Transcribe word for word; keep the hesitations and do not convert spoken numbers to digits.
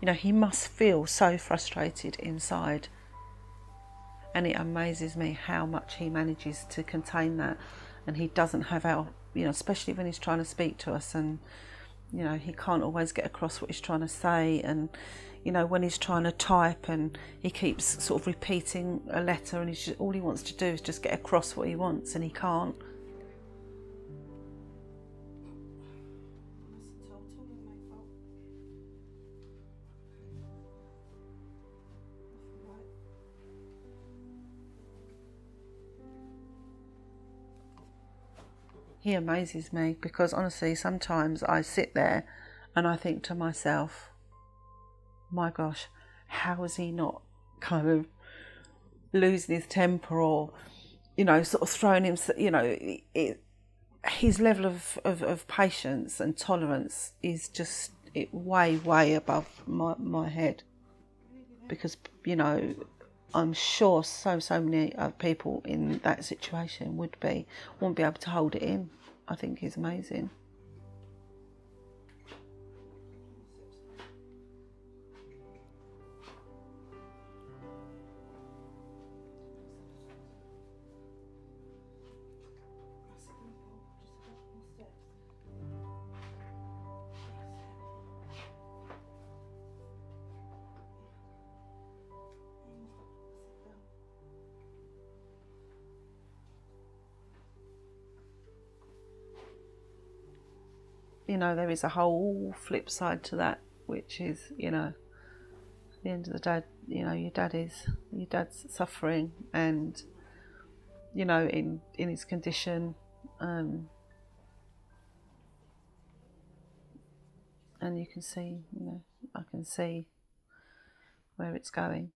You know, he must feel so frustrated inside. And it amazes me how much he manages to contain that. And he doesn't have our, you know, especially when he's trying to speak to us, and, you know, he can't always get across what he's trying to say. And, you know, when he's trying to type and he keeps sort of repeating a letter, and he's just, all he wants to do is just get across what he wants, and he can't. He amazes me, because honestly, sometimes I sit there and I think to myself, my gosh, how is he not kind of losing his temper, or, you know, sort of throwing himself, you know, it, his level of, of, of patience and tolerance is just it way, way above my, my head. Because, you know, I'm sure so, so many other people in that situation would be, wouldn't be able to hold it in. I think he's amazing. You know, there is a whole flip side to that, which is, you know, at the end of the day, you know, your dad is, your dad's suffering, and, you know, in, in his condition, um, and you can see, you know, I can see where it's going.